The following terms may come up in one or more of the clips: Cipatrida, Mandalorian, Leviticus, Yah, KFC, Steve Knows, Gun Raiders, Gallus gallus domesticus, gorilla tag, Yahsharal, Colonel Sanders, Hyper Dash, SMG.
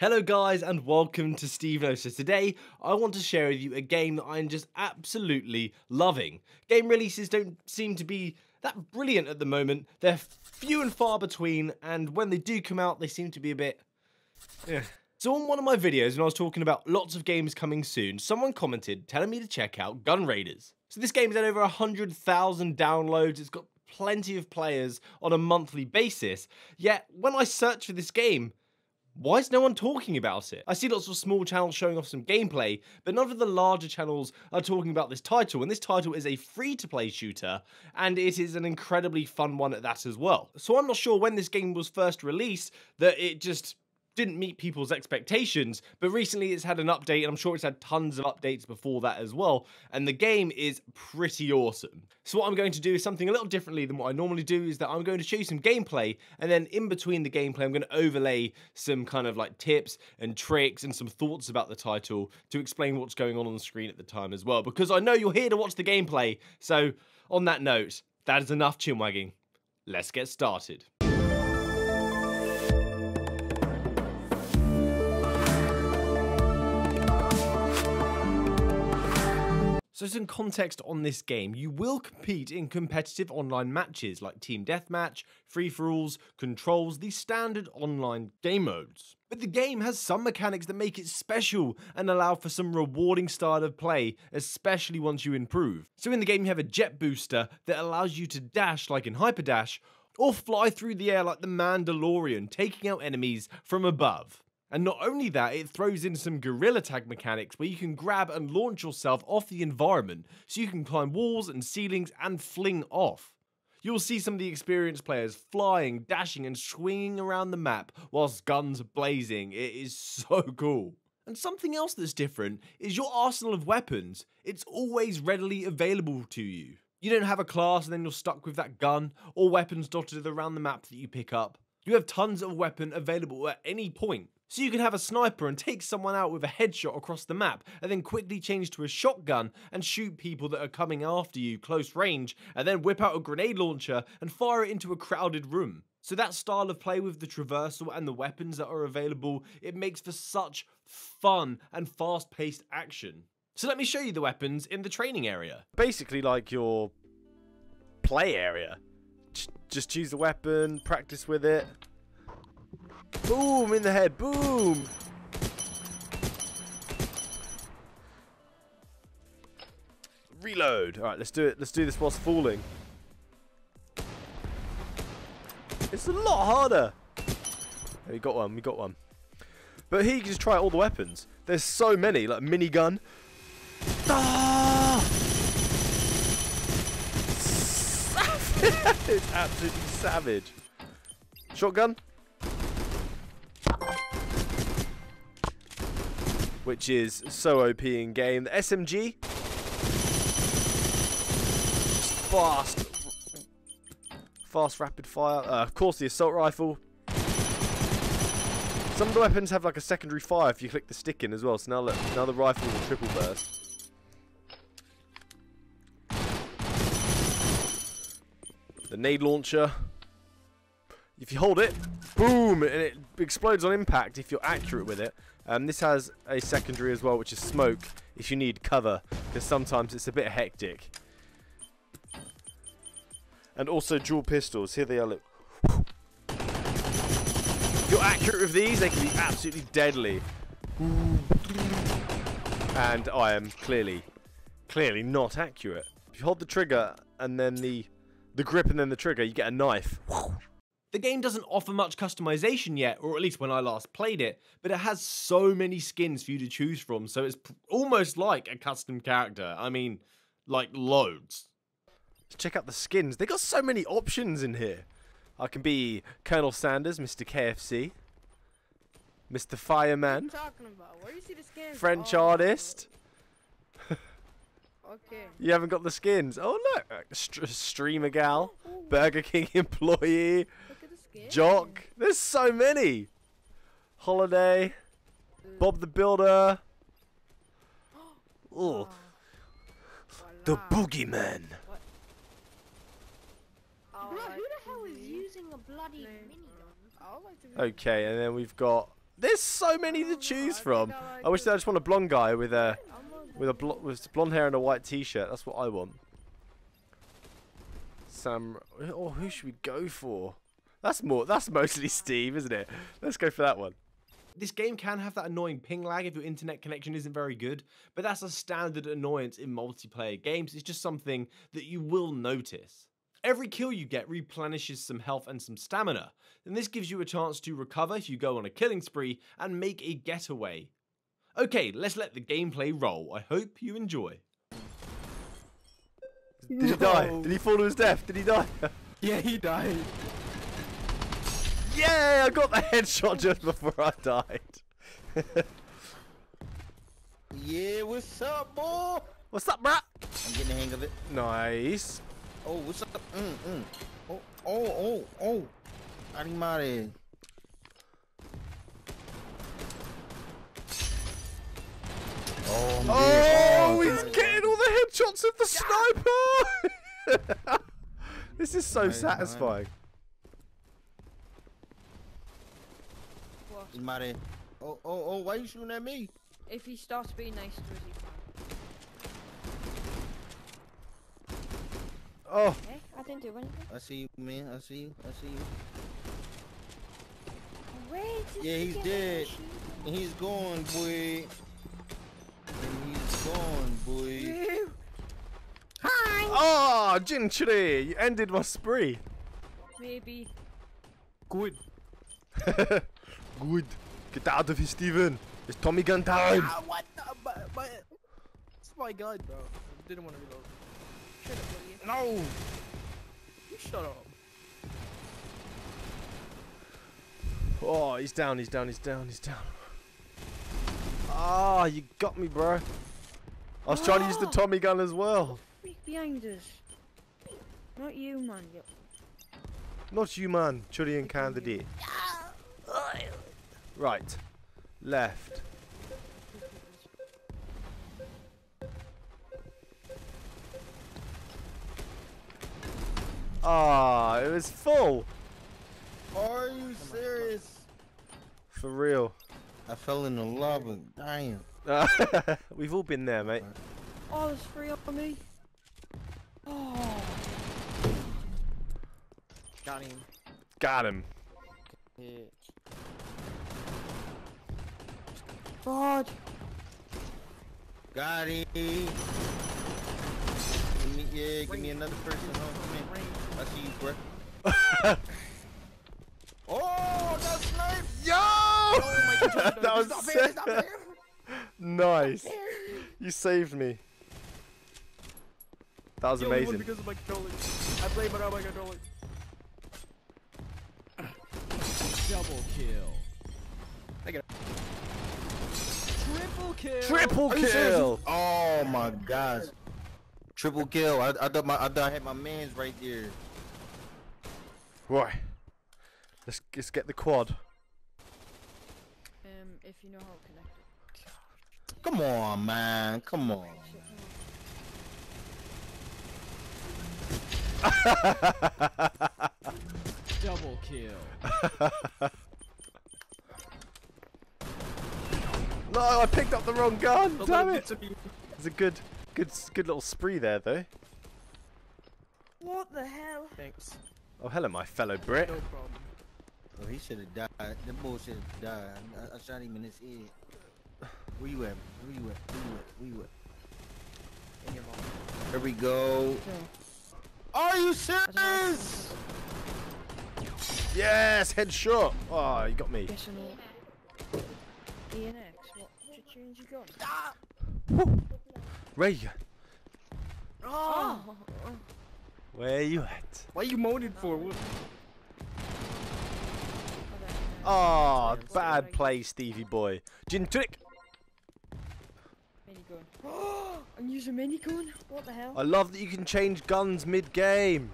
Hello guys and welcome to Steve Knows. So today I want to share with you a game that I'm just absolutely loving. Game releases don't seem to be that brilliant at the moment. They're few and far between, and when they do come out they seem to be a bit... yeah. So on one of my videos when I was talking about lots of games coming soon, someone commented telling me to check out Gun Raiders. So this game's had over 100,000 downloads, it's got plenty of players on a monthly basis, yet when I search for this game, why is no one talking about it? I see lots of small channels showing off some gameplay, but none of the larger channels are talking about this title, and this title is a free-to-play shooter, and it is an incredibly fun one at that as well. So I'm not sure when this game was first released that it just didn't meet people's expectations, but recently it's had an update, and I'm sure it's had tons of updates before that as well, and the game is pretty awesome. So what I'm going to do is something a little differently than what I normally do, is that I'm going to show you some gameplay, and then in between the gameplay I'm going to overlay some kind of like tips and tricks and some thoughts about the title to explain what's going on the screen at the time as well, because I know you're here to watch the gameplay. So on that note, that is enough chinwagging. Let's get started. So some context on this game, you will compete in competitive online matches like Team Deathmatch, Free-for-Alls, Controls, the standard online game modes. But the game has some mechanics that make it special and allow for some rewarding style of play, especially once you improve. So in the game you have a jet booster that allows you to dash like in Hyper Dash, or fly through the air like the Mandalorian, taking out enemies from above. And not only that, it throws in some gorilla tag mechanics where you can grab and launch yourself off the environment, so you can climb walls and ceilings and fling off. You'll see some of the experienced players flying, dashing and swinging around the map whilst guns blazing. It is so cool. And something else that's different is your arsenal of weapons. It's always readily available to you. You don't have a class and then you're stuck with that gun or weapons dotted around the map that you pick up. You have tons of weapon available at any point. So you can have a sniper and take someone out with a headshot across the map, and then quickly change to a shotgun and shoot people that are coming after you close range, and then whip out a grenade launcher and fire it into a crowded room. So that style of play with the traversal and the weapons that are available, it makes for such fun and fast-paced action. So let me show you the weapons in the training area. Basically like your play area. Just choose the weapon, practice with it. Boom, in the head, boom! Reload. Alright, let's do it. Let's do this whilst falling. It's a lot harder. Hey, we got one, we got one. But here you can just try all the weapons. There's so many, like minigun. Ah! It's absolutely savage. Shotgun? Which is so OP in game. The SMG, fast rapid fire. Of course, the assault rifle. Some of the weapons have like a secondary fire if you click the stick in as well. So now look, now the rifle will triple burst. The nade launcher. If you hold it, boom, and it explodes on impact if you're accurate with it. This has a secondary as well, which is smoke, if you need cover, because sometimes it's a bit hectic. And also dual pistols. Here they are, look. If you're accurate with these, they can be absolutely deadly. And I am clearly not accurate. If you hold the trigger and then the grip and then the trigger, you get a knife. The game doesn't offer much customization yet, or at least when I last played it, but it has so many skins for you to choose from, so it's almost like a custom character. I mean, like loads. Let's check out the skins. They got so many options in here. I can be Colonel Sanders, Mr. KFC, Mr. Fireman, what are you talking about? Where do you see the skins? French artist. Okay. You haven't got the skins. Oh look, streamer gal, Burger King employee. Jock, there's so many. Holiday, Bob the Builder. Oh, the Boogeyman. Who the hell is using a bloody minigun? Okay, and then we've got There's so many to choose from. I wish I just want a blonde guy with blonde hair and a white t-shirt. That's what I want. Sam. Oh, who should we go for? That's more. That's mostly Steve, isn't it? Let's go for that one. This game can have that annoying ping lag if your internet connection isn't very good, but that's a standard annoyance in multiplayer games. It's just something that you will notice. Every kill you get replenishes some health and some stamina, and this gives you a chance to recover if you go on a killing spree and make a getaway. Okay, let's let the gameplay roll. I hope you enjoy. Did he die? Did he fall to his death? Did he die? Yeah, he died. Yeah, I got the headshot just before I died. Yeah, what's up, boy? What's up, bro? I'm getting the hang of it. Nice. Oh, what's up? Oh, oh, oh, oh. Animare. Oh, oh, he's getting all the headshots of the sniper. This is so satisfying. Mare. Oh, oh, oh, why are you shooting at me? If he starts being nice to us, he can. Oh. Okay, I didn't do anything. I see you, man. I see you. I see you. Where did yeah, he's dead. And he's gone, boy. And he's gone, boy. Hi. Oh, Jinchri, you ended my spree. Maybe. Good. Good. Get out of here, Steven. It's Tommy gun time. Ah, what the? It's my gun, bro. I didn't want to reload. Shut up, will you? No. You shut up. Oh, he's down. He's down. He's down. He's down. Ah, oh, you got me, bro. I was trying to use the Tommy gun as well. Peek behind us. Not you, man. Yep. Not you, man. Churian candidate. Right, left. Ah, oh, it was full. Are you serious? For real. I fell in the lava. Damn. We've all been there, mate. Oh, there's three up on me. Oh. Got him. Got him. Yeah. God. Got him. Yeah, give me another person. I see you, bro. Oh, that's snipe! Yo! Oh my God, that was stop here, stop here. Nice. Stop here. You saved me. That was amazing. Because of my controller. I blame it on my controller. Double kill. I get it. Triple kill! Triple kill! Oh my gosh! Triple kill! I thought I had my man's right there. Right, let's get the quad. If you know how to connect it. Come on, man! Come on! Double kill! No, I picked up the wrong gun. Damn it! It's a good little spree there, though. What the hell? Thanks. Oh, hello, my fellow Brit. No problem. Oh, he should have died. The boy should have died. I shot him in his head. Where you at? Where you at? Where you at? Where you at? In your mom. Here we go. Okay. Are you serious? Yes, headshot. Oh, you got me. ENX, what tunes you got? Ah! Ray! Oh! Where you at? Why you moaning for? What? Oh, bad play, Stevie boy. Gin trick! Minigun. I'm using a minigun? What the hell? I love that you can change guns mid-game.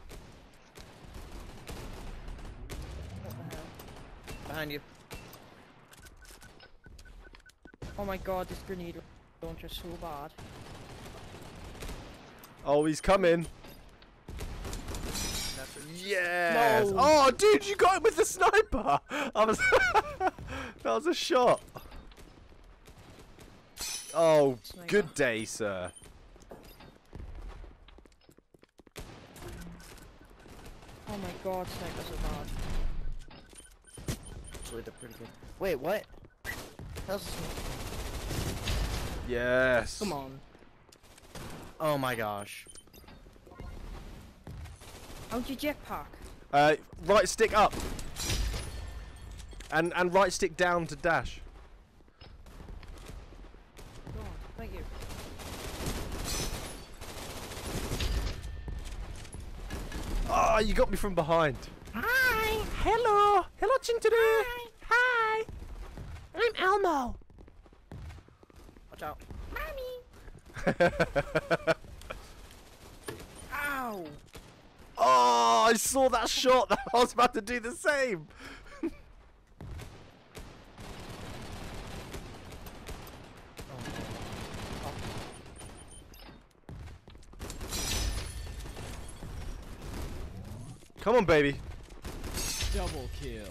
What the hell? Behind you. Oh my God, this grenade launcher is so bad. Oh, he's coming. Yes! No. Oh, dude, you got him with the sniper! I was That was a shot. Oh, good day, sir. Oh my god, snipers are bad. Actually, they're pretty good. Wait, what? That was a sniper. Yes. Come on. Oh my gosh. How'd you jetpack? Right stick up. And right stick down to dash. Go on, thank you. Ah, oh, you got me from behind. Hi. Hello. Hello, Chinteru. Hi. Hi. I'm Elmo. Watch out. Mommy. Ow. Oh, I saw that shot. I was about to do the same. Come on, baby. Double kill.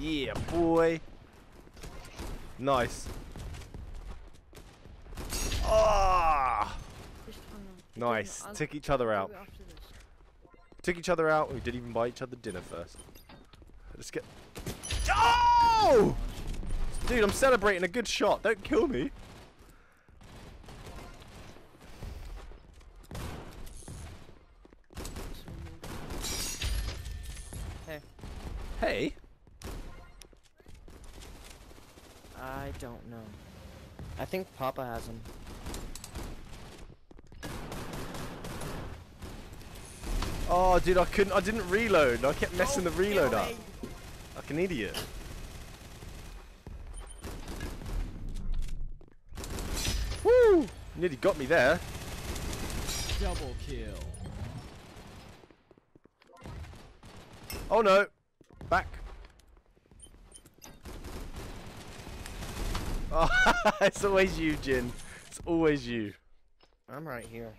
Yeah, boy. Nice. Ah! Nice. Took each other out. Took each other out. We didn't even buy each other dinner first. Let's get. Oh! Dude, I'm celebrating a good shot. Don't kill me. Hey. I don't know. I think Papa has him. Oh, dude, I didn't reload. I kept messing the reload up. Like an idiot. Woo! Nearly got me there. Double kill. Oh no. Back. Oh, it's always you, Jin. It's always you. I'm right here.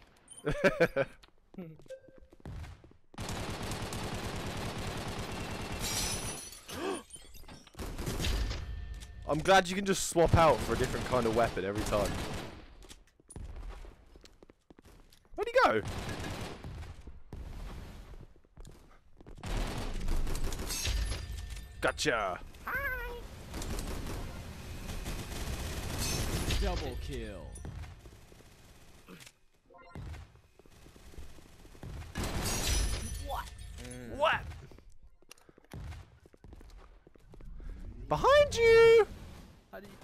I'm glad you can just swap out for a different kind of weapon every time. Where'd he go? Gotcha! Hi! Double kill. What? Mm. What? Behind you! How do you...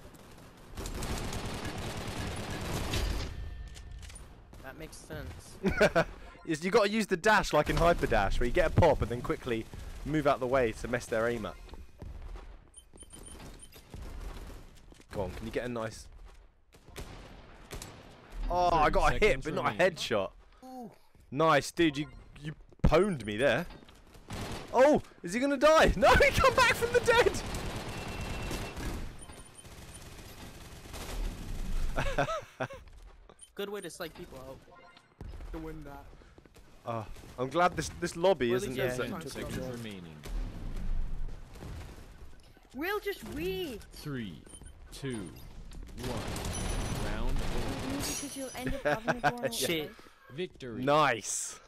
That makes sense. You got to use the dash like in Hyper Dash, where you get a pop and then quickly move out the way to mess their aim up. Go on, can you get a nice... Oh, I got a hit, but not a headshot. Ooh. Nice, dude, you pwned me there. Oh, is he gonna die? No, he come back from the dead! Good way to psych people out. To win that. I'm glad this lobby isn't as remaining. We'll just wait. 3, 2, 1. Round over. Because you'll end up having a ball. Shit. Victory. Nice.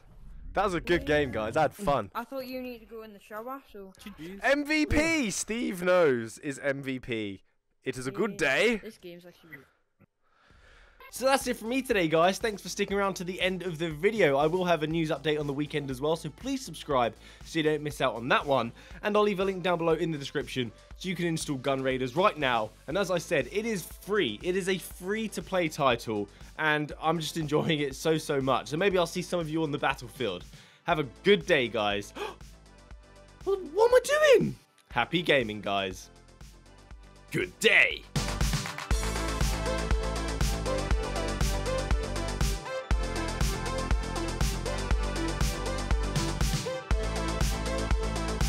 That was a good game, guys. I had fun. I thought you need to go in the shower, so. MVP. Steve Knows is MVP. It is a good day. This game's actually. So that's it for me today, guys. Thanks for sticking around to the end of the video. I will have a news update on the weekend as well, so please subscribe so you don't miss out on that one. And I'll leave a link down below in the description so you can install Gun Raiders right now. And as I said, it is free. It is a free-to-play title, and I'm just enjoying it so, so much. So maybe I'll see some of you on the battlefield. Have a good day, guys. What am I doing? Happy gaming, guys. Good day.